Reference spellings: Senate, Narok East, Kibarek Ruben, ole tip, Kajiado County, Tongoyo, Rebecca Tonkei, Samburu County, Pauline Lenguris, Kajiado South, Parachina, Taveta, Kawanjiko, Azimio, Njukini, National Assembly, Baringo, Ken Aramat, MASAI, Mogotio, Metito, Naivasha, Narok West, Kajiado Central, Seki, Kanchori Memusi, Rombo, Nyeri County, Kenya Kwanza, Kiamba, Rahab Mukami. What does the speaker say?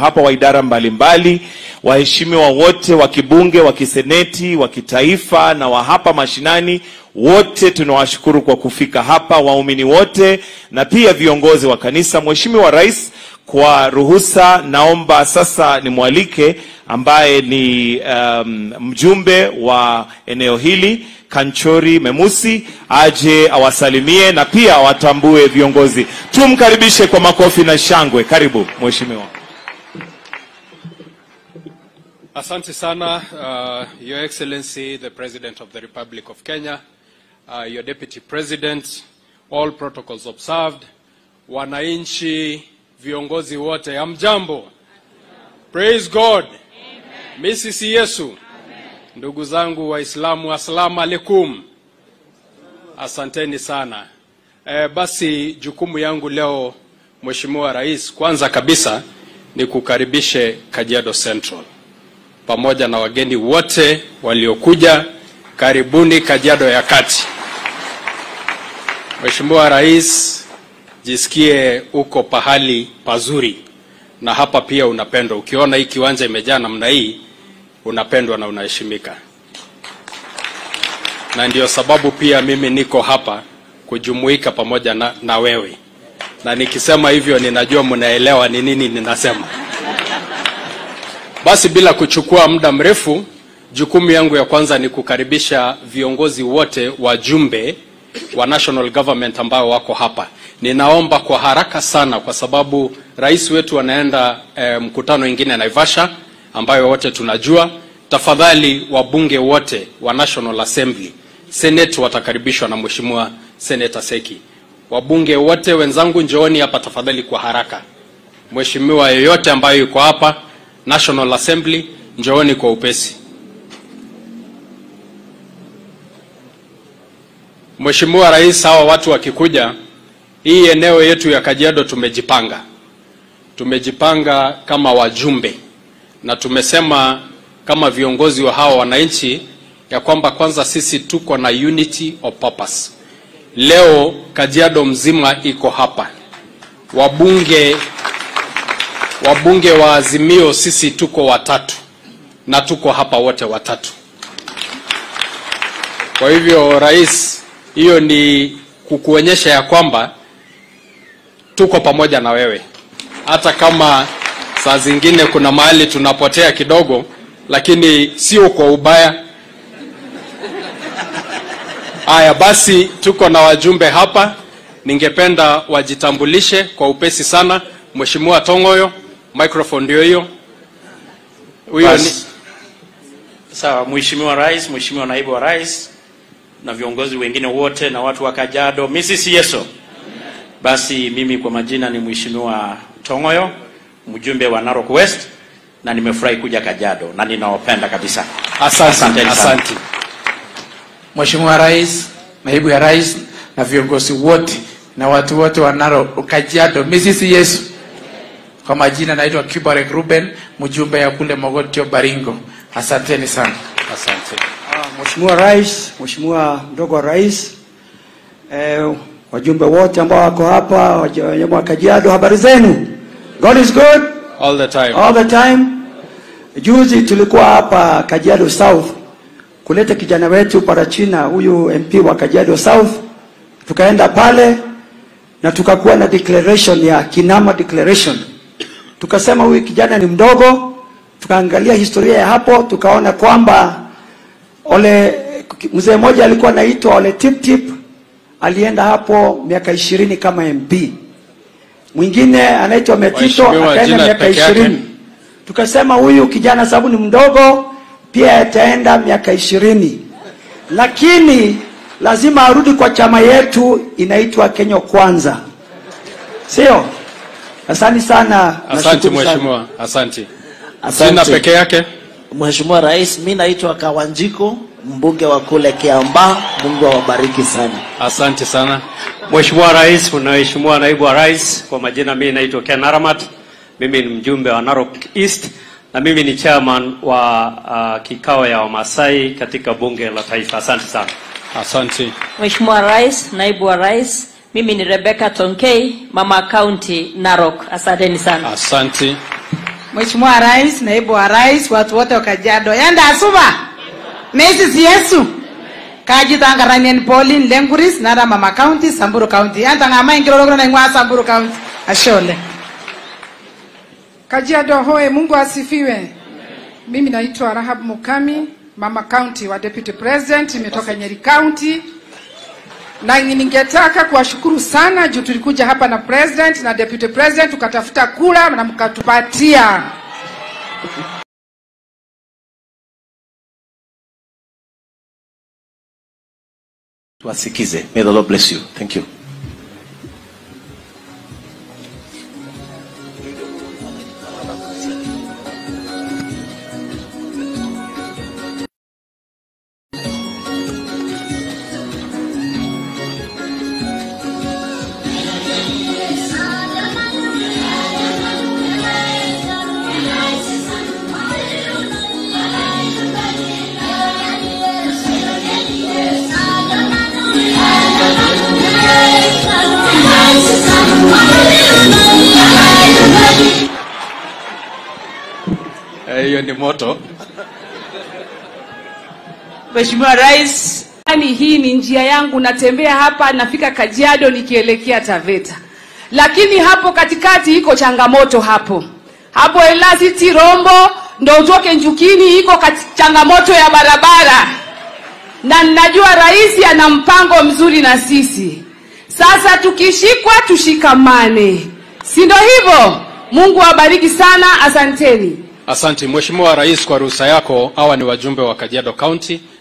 Hapa wa idara mbalimbali, waheshimiwa wote wa kibunge, wa kiseneti, wa kitaifa na wa hapa mashinani, wote tunawashukuru kwa kufika hapa, waumini wote na pia viongozi wa kanisa. Mheshimiwa Rais, kwa ruhusa naomba sasa nimwalike ambaye ni mjumbe wa eneo hili, Kanchori Memusi, aje awasalimie na pia watambue viongozi. Tumkaribishe kwa makofi na shangwe. Karibu mheshimiwa. Asante sana, Your Excellency, the President of the Republic of Kenya, your Deputy President, all protocols observed, wananchi, viongozi wote, amjambo. Praise God. Amen. Misisi Yesu. Amen. Ndugu zangu Waislamu, assalamu alaikum. Asanteni sana. Basi jukumu yangu leo, Mheshimiwa Rais, kwanza kabisa ni kukaribishe Kajiado Central pamoja na wageni wote waliokuja. Karibuni Kajiado ya Kati. Mheshimiwa Rais, jisikie uko pahali pazuri, na hapa pia unapendwa. Ukiona hii kiwanja imejaa namna hii, unapendwa na unaheshimika. Na ndio sababu pia mimi niko hapa kujumuika pamoja na wewe. Na nikisema hivyo ninajua mnaelewa ni nini ninasema. Basi bila kuchukua muda mrefu, jukumu yangu ya kwanza ni kukaribisha viongozi wote wajumbe wa National Government ambao wako hapa. Ninaomba kwa haraka sana kwa sababu rais wetu anaenda mkutano mwingine Naivasha ambayo wote tunajua. Tafadhali wabunge wote wa National Assembly, Senate watakaribishwa na Mheshimiwa Senator Seki. Wabunge wote wenzangu njooni hapa tafadhali kwa haraka. Mheshimiwa yeyote ambaye yuko hapa National Assembly, njooni kwa upesi. Mheshimiwa Rais, hawa watu wakikuja, hii eneo yetu ya Kajiado tumejipanga. Tumejipanga kama wajumbe. Na tumesema kama viongozi wa hawa wananchi ya kwamba kwanza sisi tuko na unity of purpose. Leo Kajiado mzima iko hapa. Wabunge wa Azimio sisi tuko watatu, na tuko hapa wote watatu. Kwa hivyo Rais, hiyo ni kukuonyesha ya kwamba tuko pamoja na wewe. Hata kama saa zingine kuna mahali tunapotea kidogo, lakini sio kwa ubaya. Haya basi, tuko na wajumbe hapa. Ningependa wajitambulishe kwa upesi sana. Mheshimiwa Tongoyo, microphone ndio hiyo. Huyo ni sawa. Mheshimiwa Rais, Mheshimiwa Naibu wa Rais na viongozi wengine wote na watu wa Kajiado, Misisi Yeso. Basi mimi kwa majina ni Mheshimiwa Tongoyo, mjumbe wa Narok West, na nimefurahi kuja Kajiado na ninaopenda kabisa. Asante. Mheshimiwa Rais, Naibu ya Rais na viongozi wote na watu wote wa Narok, Kajiado, Misisi Yeso. Kwa majina naitwa Kibarek Ruben, mjumbe ya kule Mogotio Baringo. Asanteni sana. Asante. Mheshimiwa Rais, Mheshimiwa Ndogo Rais, wajumbe wote ambao wako hapa, wajumbe wa Kajiado, habari zenu? God is good all the time. Juzi tulikuwa hapa Kajiado South kuleta kijana wetu Parachina, huyu MP wa Kajiado South. Tukaenda pale na tukakuwa na declaration ya Kinama declaration. Tukasema huyu kijana ni mdogo, tukaangalia historia ya hapo, tukaona kwamba mzee mmoja alikuwa anaitwa Ole Tip, alienda hapo miaka 20 kama MP. Mwingine anaitwa Metito, akaenda miaka 20. Tukasema huyu kijana sababu ni mdogo pia ataenda miaka 20. Lakini lazima arudi kwa chama yetu inaitwa Kenya Kwanza. Sio? Asante sana. Asante mheshimiwa. Asante. Sina peke yake. Mheshimiwa Rais, mimi naitwa Kawanjiko, mbunge wa kule Kiamba. Mungu awabariki sana. Asante sana. Mheshimiwa Rais, mheshimiwa Naibu wa Rais, kwa majina mimi naitwa Ken Aramat. Mimi ni mjumbe wa Narok East na mimi ni chairman wa kikao ya Wamasai katika bunge la taifa. Asante sana. Asante. Mheshimiwa Rais, Naibu wa Rais, mimi ni Rebecca Tonkei, mama county Narok. Asante sana. Asante. Mheshimiwa Rais, Naibu wa Rais, watu wote wa Kajiado. Yanda asuba. Mesi Yesu. Kajitanga Ranian Pauline Lenguris, Nara Mama County, Samburu County. Yanda ngama ingilorogro na ingwa Samburu County. Ashole. Kajiado hoe, Mungu asifiwe. Mimi naitwa Rahab Mukami, Mama County wa Deputy President, imetoka Nyeri County. Na ningetaka kuwashukuru sana juu tulikuja hapa na President na Deputy President tukatafuta kura na mkatupatia. Tuwasikize. May the Lord bless you. Thank you. Moto. Mheshimiwa Rais, yani hii ni njia yangu, natembea hapa nafika Kajiado nikielekea Taveta. Lakini hapo katikati iko changamoto hapo Elasiti Rombo ndio utoke Njukini iko changamoto ya barabara. Na ninajua Rais ana mpango mzuri na sisi. Sasa tukishikwa tushikamane. Si ndio hivyo? Mungu awabariki sana, asanteni. Asante Mheshimiwa Rais kwa ruhusa yako. Hawa ni wajumbe wa Kajiado County.